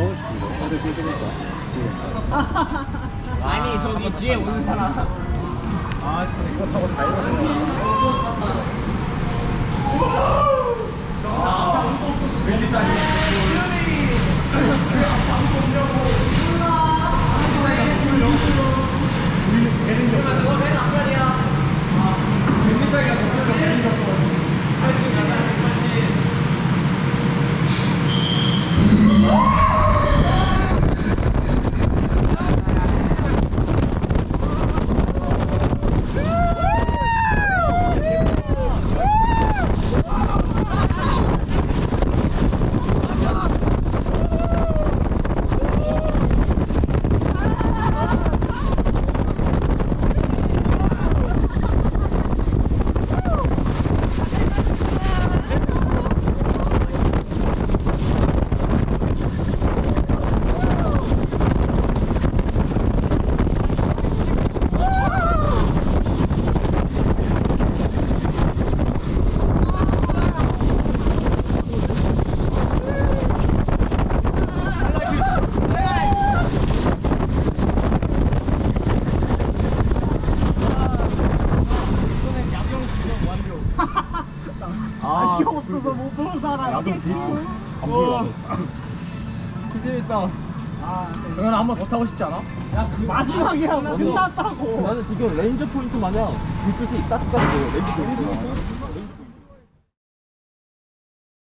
먹고 싶은데 어제 삐끗했다. 아니 저기 뒤에 오는 사람 아 진짜 이거 타고 자유로워 왠지 짜리 키 없어서 못 보는 사람 야동도 안 보여 기재밌다. 그건 한 번 더 타고 싶지 않아? 야 그 마지막이야 끝났다고. 나는 지금 레인저 포인트 마냥 불빛이 따뜻하게 보여. 레인저 포인트